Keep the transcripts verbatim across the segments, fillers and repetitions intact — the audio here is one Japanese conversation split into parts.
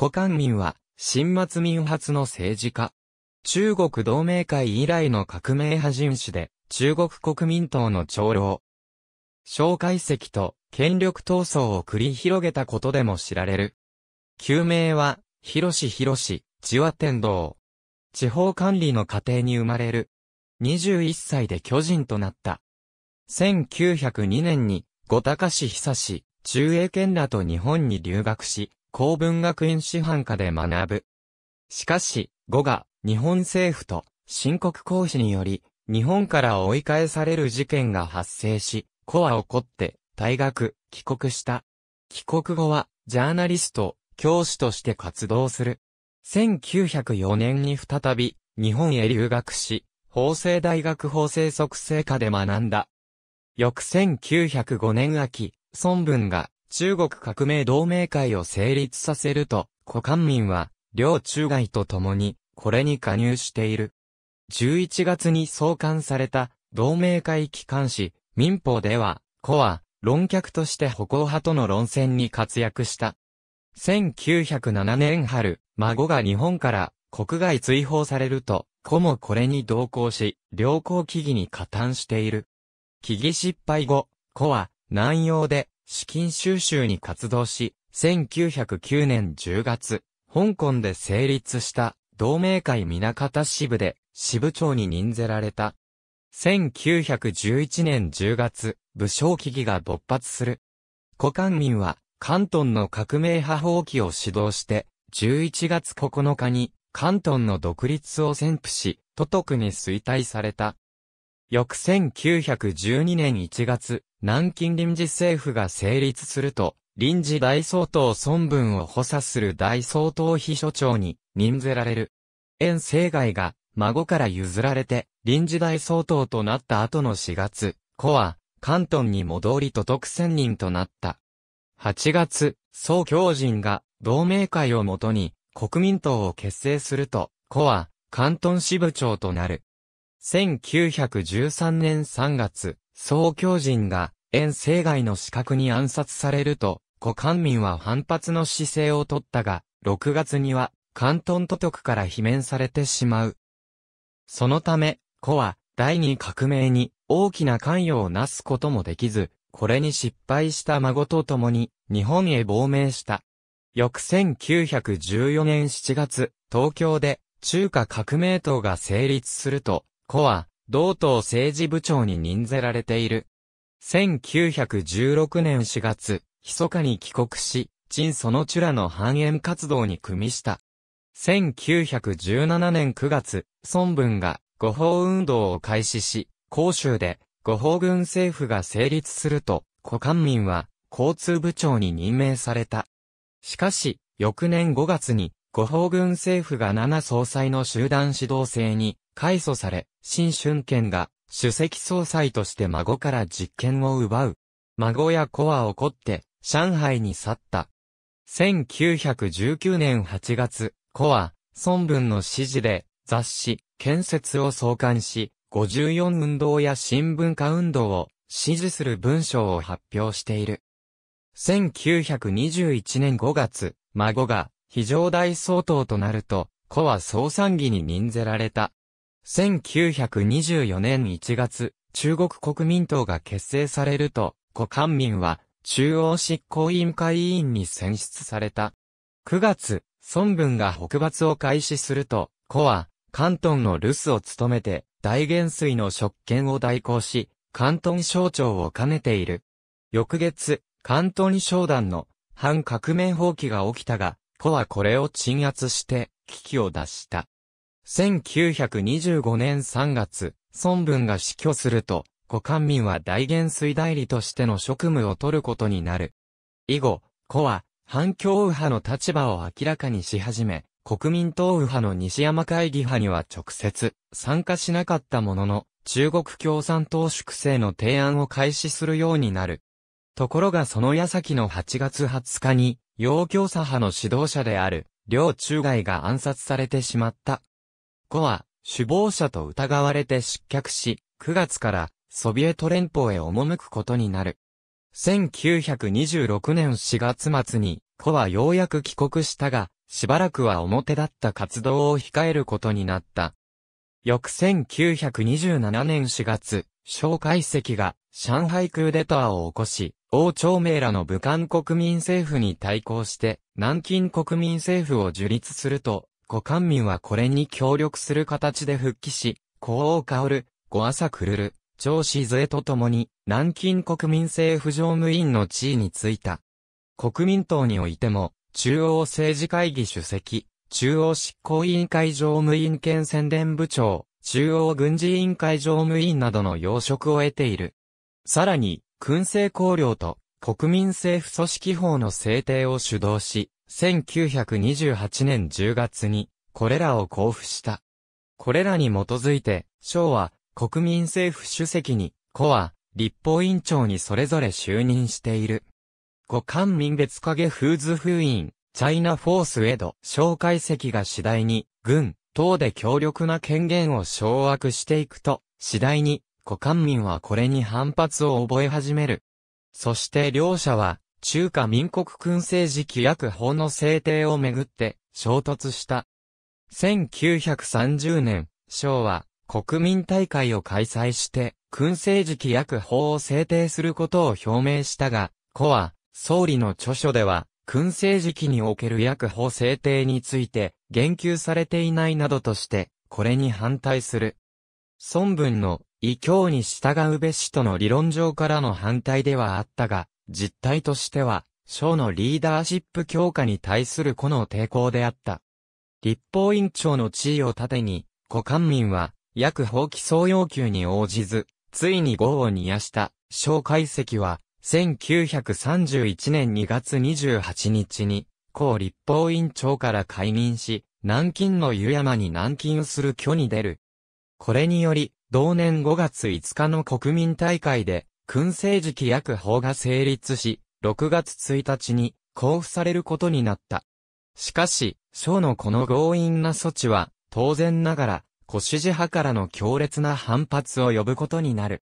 胡漢民は、新末民初の政治家。中国同盟会以来の革命派人士で、中国国民党の長老。蒋介石と権力闘争を繰り広げたことでも知られる。旧名は、広弘、治和天皇。地方管理の家庭に生まれる。にじゅういっさいで巨人となった。せんきゅうひゃくにねんに、後高志久、中英賢らと日本に留学し、高文学院師範科で学ぶ。しかし、後が日本政府と清国公使により、日本から追い返される事件が発生し、胡は怒って退学、帰国した。帰国後は、ジャーナリスト、教師として活動する。せんきゅうひゃくよねんに再び、日本へ留学し、法政大学法制促成科で学んだ。翌せんきゅうひゃくごねん秋、孫文が中国革命同盟会を成立させると、胡漢民は、両中外と共に、これに加入している。じゅういちがつに創刊された、同盟会機関紙、民報では、胡は、論客として歩行派との論戦に活躍した。せんきゅうひゃくななねん春、孫が日本から国外追放されると、胡もこれに同行し、両校起義に加担している。起義失敗後、胡は南洋で資金収集に活動し、せんきゅうひゃくきゅうねんじゅうがつ、香港で成立した同盟会南方支部で支部長に任ぜられた。せんきゅうひゃくじゅういちねんじゅうがつ、武昌起義が勃発する。胡漢民は広東の革命派蜂起を指導して、じゅういちがつここのかに、広東の独立を宣布し、都督に推戴された。翌せんきゅうひゃくじゅうにねんいちがつ、南京臨時政府が成立すると、臨時大総統孫文を補佐する大総統秘書長に任ぜられる。袁世凱が孫から譲られて、臨時大総統となった後のしがつ、胡は、広東に戻り都督専任となった。はちがつ、宋教仁が同盟会をもとに、国民党を結成すると、胡は、広東支部長となる。せんきゅうひゃくじゅうさんねんさんがつ、宋教仁が、袁世凱の刺客に暗殺されると、胡漢民は反発の姿勢を取ったが、ろくがつには、広東都督から罷免されてしまう。そのため、胡は、第二革命に大きな関与をなすこともできず、これに失敗した孫と共に、日本へ亡命した。翌せんきゅうひゃくじゅうよねんしちがつ、東京で中華革命党が成立すると、胡は、同党政治部長に任ぜられている。せんきゅうひゃくじゅうろくねんしがつ、密かに帰国し、陳そのちゅらの反袁活動に組みした。せんきゅうひゃくじゅうななねんくがつ、孫文が護法運動を開始し、広州で護法軍政府が成立すると、胡漢民は交通部長に任命された。しかし、翌年ごがつに、護法軍政府がなな総裁の集団指導制に、改組され、陳春賢が、主席総裁として孫から実権を奪う。孫や胡は怒って、上海に去った。せんきゅうひゃくじゅうきゅうねんはちがつ、胡は、孫文の指示で、雑誌、建設を創刊し、ごじゅうよん運動や新文化運動を、支持する文章を発表している。せんきゅうひゃくにじゅういちねんごがつ、孫が非常大総統となると、胡は総参議に任ぜられた。せんきゅうひゃくにじゅうよねんいちがつ、中国国民党が結成されると、胡漢民は中央執行委員会委員に選出された。くがつ、孫文が北伐を開始すると、胡は広東の留守を務めて、大元帥の職権を代行し、広東省長を兼ねている。翌月、広東省団の反革命蜂起が起きたが、胡はこれを鎮圧して危機を脱した。せんきゅうひゃくにじゅうごねんさんがつ、孫文が死去すると、胡漢民は大元帥代理としての職務を取ることになる。以後、胡は反共右派の立場を明らかにし始め、国民党右派の西山会議派には直接参加しなかったものの、中国共産党粛清の提案を開始するようになる。ところがその矢先のはちがつはつかに、楊京左派の指導者である、梁中外が暗殺されてしまった。胡は、首謀者と疑われて失脚し、くがつから、ソビエト連邦へ赴くことになる。せんきゅうひゃくにじゅうろくねんしがつ末に、胡はようやく帰国したが、しばらくは表立った活動を控えることになった。翌せんきゅうひゃくにじゅうななねんしがつ、蒋介石が上海クーデターを起こし、王朝明らの武漢国民政府に対抗して、南京国民政府を樹立すると、胡漢民はこれに協力する形で復帰し、胡奥薫、胡朝久趙紫勢と共に、南京国民政府常務委員の地位に就いた。国民党においても、中央政治会議主席、中央執行委員会常務委員兼宣伝部長、中央軍事委員会常務委員などの要職を得ている。さらに、勲政綱領と国民政府組織法の制定を主導し、せんきゅうひゃくにじゅうはちねんじゅうがつに、これらを公布した。これらに基づいて、蒋は国民政府主席に、胡は立法院長にそれぞれ就任している。胡漢民別影フーズ封印、チャイナフォースエド、蒋介石が次第に、軍、党で強力な権限を掌握していくと、次第に、胡漢民はこれに反発を覚え始める。そして両者は、中華民国勲政時規約法の制定をめぐって、衝突した。せんきゅうひゃくさんじゅうねん、蒋は、国民大会を開催して、勲政時規約法を制定することを表明したが、胡は、総理の著書では、勲政時期における約法制定について、言及されていないなどとして、これに反対する。孫文の、異教に従うべしとの理論上からの反対ではあったが、実態としては、蒋のリーダーシップ強化に対する胡の抵抗であった。立法院長の地位を盾に、胡漢民は、約法起草要求に応じず、ついに業を煮やした、蒋介石は、せんきゅうひゃくさんじゅういちねんにがつにじゅうはちにちに、胡立法院長から解任し、南京の湯山に軟禁する挙に出る。これにより、同年ごがついつかの国民大会で、勲政時規約法が成立し、ろくがつついたちに公布されることになった。しかし、蒋のこの強引な措置は、当然ながら、胡支持派からの強烈な反発を呼ぶことになる。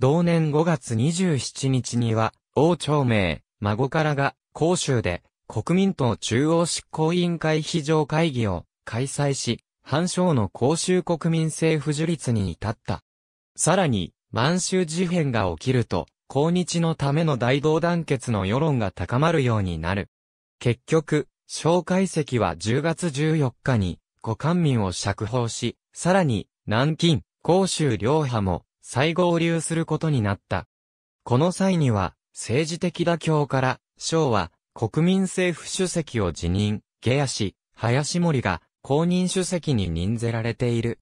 同年ごがつにじゅうしちにちには、王朝明、孫からが、広州で、国民党中央執行委員会非常会議を開催し、反蒋の広州国民政府樹立に至った。さらに、満州事変が起きると、抗日のための大同団結の世論が高まるようになる。結局、蒋介石はじゅうがつじゅうよっかに、胡漢民を釈放し、さらに、南京、広州両派も、再合流することになった。この際には、政治的妥協から、蒋は、国民政府主席を辞任、下野し、林森が、公認主席に任ぜられている。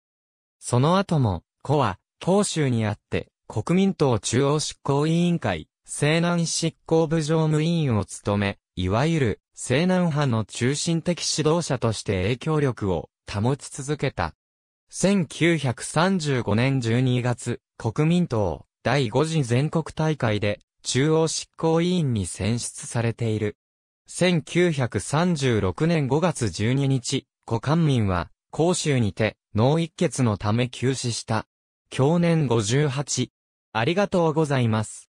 その後も、胡は、広州にあって、国民党中央執行委員会、西南執行部常務委員を務め、いわゆる、西南派の中心的指導者として影響力を保ち続けた。せんきゅうひゃくさんじゅうごねんじゅうにがつ、国民党だいごじ全国大会で中央執行委員に選出されている。せんきゅうひゃくさんじゅうろくねんごがつじゅうににち、胡漢民は広州にて脳溢血のため急死した。享年ごじゅうはち。ありがとうございます。